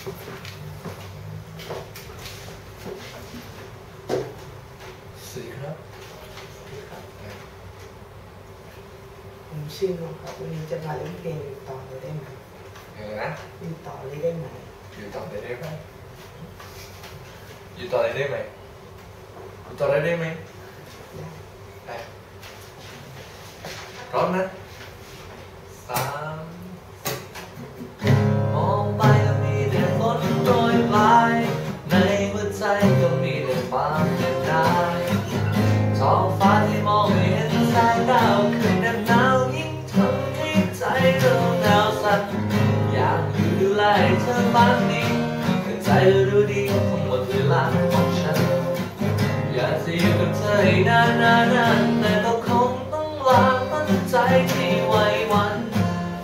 สีครับผมชื่อครับวันนี้จะมาเล่นเพลงอยู่ต่อเลยได้ไหมอะไรนะอยู่ต่อเลยได้ไหมอยู่ต่อเลยได้ไหมอยู่ต่อเลยได้ไหมอยู่ต่อเลยได้ไหมได้พร้อมนะบ้านนี้แต่ใจเราดูดีคงหมดเวลาของฉันอยากจะอยู่กับเธออีกนานๆแต่ก็คงต้องลาตั้งใจที่ไว้วัน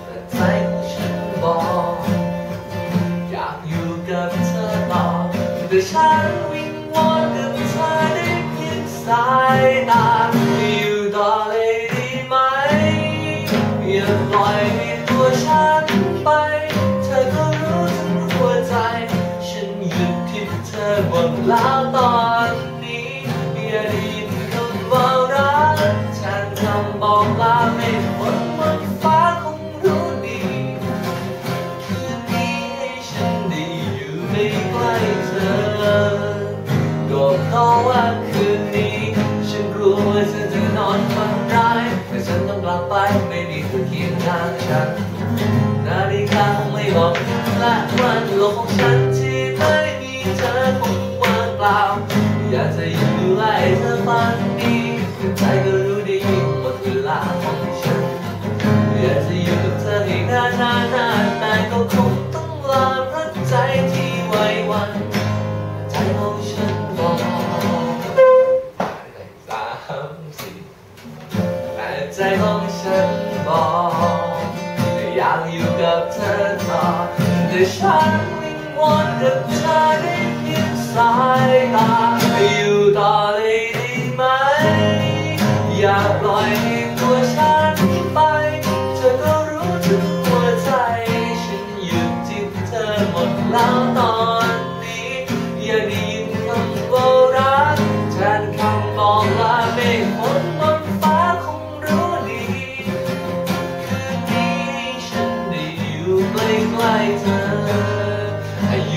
แต่ใจของฉันบอกอยากอยู่กับเธอต่อแต่ฉันวิงวอนกับเธอได้เพียงสายตาอยู่ต่อเลยดีไหมอย่าปล่อยให้ตัวฉันไปหมดแล้วตอนนี้อย่าได้ยินคำว่ารักฉันคำบอกลาไม่หมดบนฟ้าคงรู้ดีคืนนี้ให้ฉันได้อยู่ไม่ใกล้เธอก็เพราะว่าคืนนี้ฉันกลัวว่าฉันจะนอนฝันร้ายแต่ฉันต้องกลับไปไม่มีเธอเคียงข้างฉันนาฬิกาคงไม่บอกและวันโลกของฉันที่ไม่เธอคงว่างเปล่าอยากจะอยู่ดูแลเธอบ้านนี้แต่ใจก็รู้ดีหมดเวลาของฉันอยากจะอยู่กับเธออีกนานแต่ก็คงต้องลาเพราะใจที่ไว้วันใจของฉันบอก3 4แต่ใจของฉันบอกอยากอยู่กับเธอต่อแต่ฉันวิงวอนกับเธอสายตาอยู่ต่อเลยดีไหมอย่าปล่อยให้ตัวฉันไปเธอก็รู้ถึงหัวใจฉันอยู่ที่เธอหมดแล้วตอนนี้อย่าได้ยินคำว่ารักแทนคำบอกลาไม่หมดบนฟ้าคงรู้ดีคืนนี้ให้ฉันได้อยู่ใกล้ๆเธออย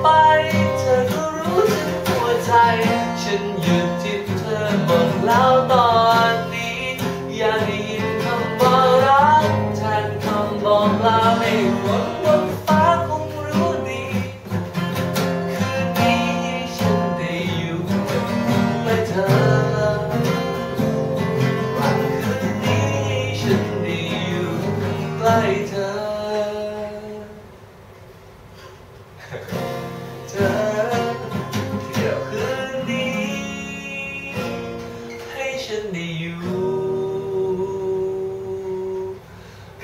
ไปเธอก็รู้สึกหัวใจฉันหยุดที่เธอหมดแล้วตอนนี้อย่าได้ยินคำว่ารักแทนคำบอกลาไม่หมดบนฟ้าคงรู้ดีคืนนี้ให้ฉันได้อยู่ใกล้เธอวันคืนนี้ให้ฉันได้อยู่ใกล้เธอ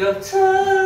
กับเธอ